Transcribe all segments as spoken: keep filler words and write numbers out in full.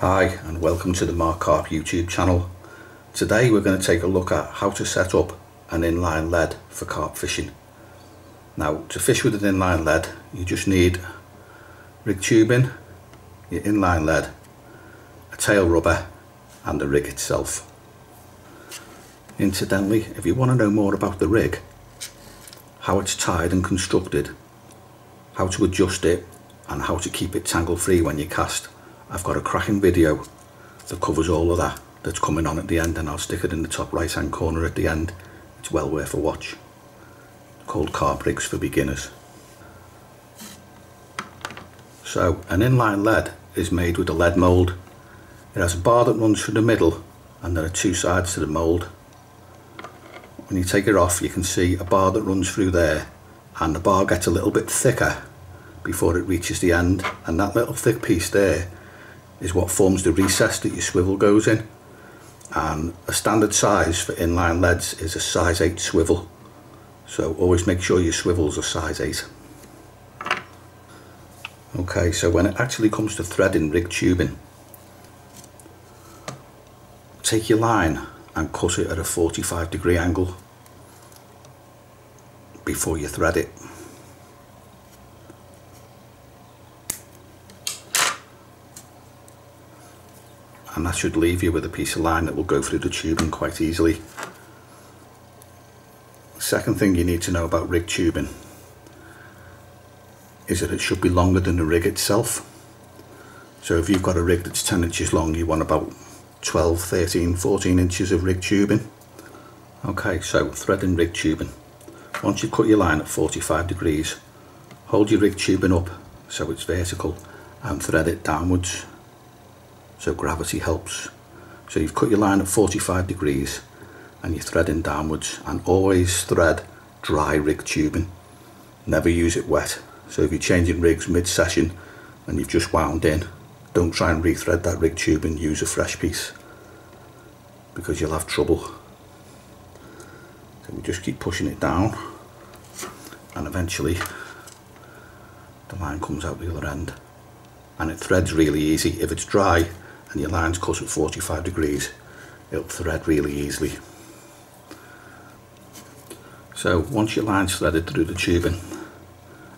Hi and welcome to the Mark Carp YouTube channel. Today we're going to take a look at how to set up an inline lead for carp fishing. Now, to fish with an inline lead you just need rig tubing, your inline lead, a tail rubber and the rig itself. Incidentally, if you want to know more about the rig, how it's tied and constructed, how to adjust it and how to keep it tangle free when you cast, I've got a cracking video that covers all of that that's coming on at the end, and I'll stick it in the top right hand corner at the end. It's well worth a watch, called Carp Rigs for Beginners. So an inline lead is made with a lead mould. It has a bar that runs through the middle and there are two sides to the mould. When you take it off you can see a bar that runs through there, and the bar gets a little bit thicker before it reaches the end, and that little thick piece there is what forms the recess that your swivel goes in. And a standard size for inline leads is a size eight swivel, so always make sure your swivels are size eight. Okay, so when it actually comes to threading rig tubing, take your line and cut it at a forty-five degree angle before you thread it. And that should leave you with a piece of line that will go through the tubing quite easily. Second thing you need to know about rig tubing is that it should be longer than the rig itself. So if you've got a rig that's ten inches long, you want about twelve, thirteen, fourteen inches of rig tubing. Okay, so threading rig tubing. Once you cut your line at forty-five degrees, hold your rig tubing up so it's vertical and thread it downwards. So gravity helps. So you've cut your line at forty-five degrees and you're threading downwards, and always thread dry rig tubing. Never use it wet. So if you're changing rigs mid-session and you've just wound in, don't try and rethread that rig tubing, use a fresh piece because you'll have trouble. So we just keep pushing it down and eventually the line comes out the other end. And it threads really easy. If it's dry and your line's cut at forty-five degrees, it'll thread really easily. So once your line's threaded through the tubing,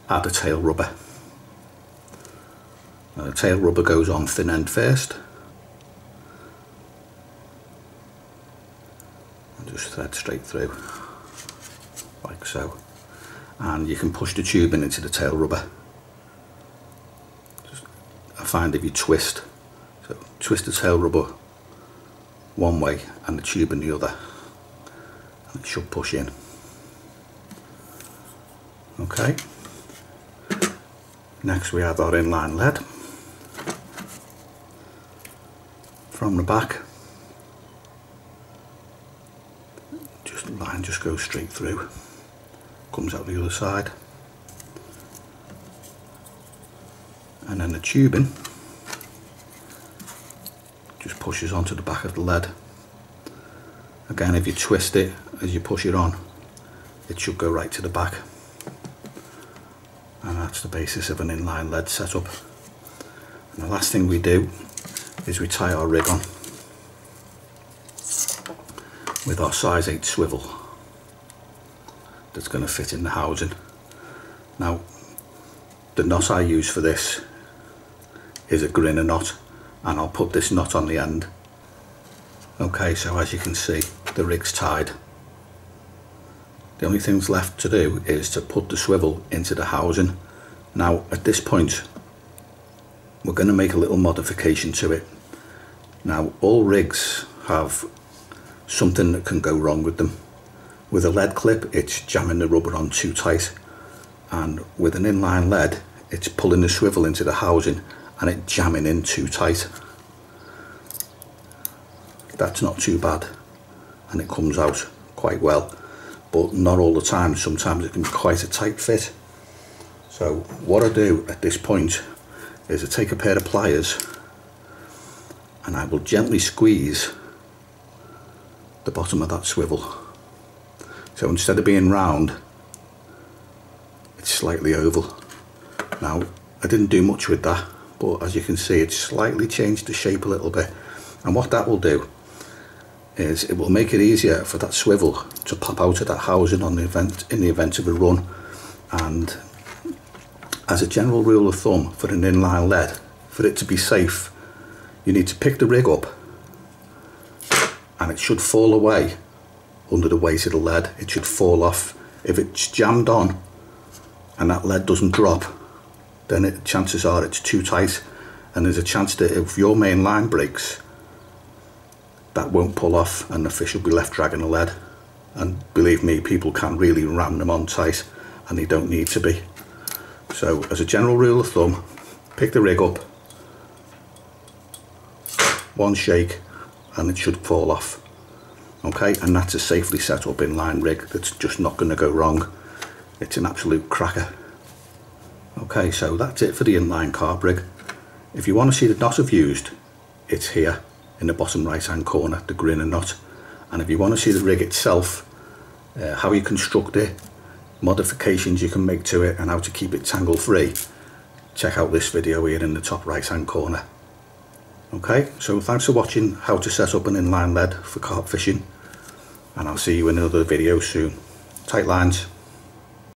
add a tail rubber. Now the tail rubber goes on thin end first, and just thread straight through like so, and you can push the tubing into the tail rubber. Find if you twist, so twist the tail rubber one way and the tube in the other, and it should push in. Okay, next we add our inline lead from the back. Just the line just goes straight through, comes out the other side. And then the tubing just pushes onto the back of the lead. Again, if you twist it as you push it on, it should go right to the back. And that's the basis of an inline lead setup. And the last thing we do is we tie our rig on with our size eight swivel that's going to fit in the housing. Now, the knot I use for this is a Grinner knot, and I'll put this knot on the end. Okay, so as you can see, the rig's tied. The only things left to do is to put the swivel into the housing. Now at this point we're going to make a little modification to it. Now all rigs have something that can go wrong with them. With a lead clip it's jamming the rubber on too tight, and with an inline lead it's pulling the swivel into the housing and it jamming in too tight. That's not too bad and it comes out quite well, but not all the time. Sometimes it can be quite a tight fit. So what I do at this point is I take a pair of pliers and I will gently squeeze the bottom of that swivel. So instead of being round, it's slightly oval. Now I didn't do much with that, but as you can see, it's slightly changed the shape a little bit, and what that will do is it will make it easier for that swivel to pop out of that housing on the event in the event of a run. And as a general rule of thumb for an inline lead, for it to be safe, you need to pick the rig up and it should fall away under the weight of the lead. It should fall off. If it's jammed on and that lead doesn't drop, then it, chances are it's too tight, and there's a chance that if your main line breaks, that won't pull off and the fish will be left dragging the lead. And believe me, people can really ram them on tight and they don't need to be. So as a general rule of thumb, pick the rig up, one shake and it should fall off. Okay, and that's a safely set up inline rig that's just not going to go wrong. It's an absolute cracker. Okay, so that's it for the inline carp rig. If you want to see the knot I've used, it's here in the bottom right hand corner, the Grinner knot. And if you want to see the rig itself, uh, how you construct it, modifications you can make to it and how to keep it tangle free, check out this video here in the top right hand corner. Okay, so thanks for watching how to set up an inline lead for carp fishing, and I'll see you in another video soon. Tight lines.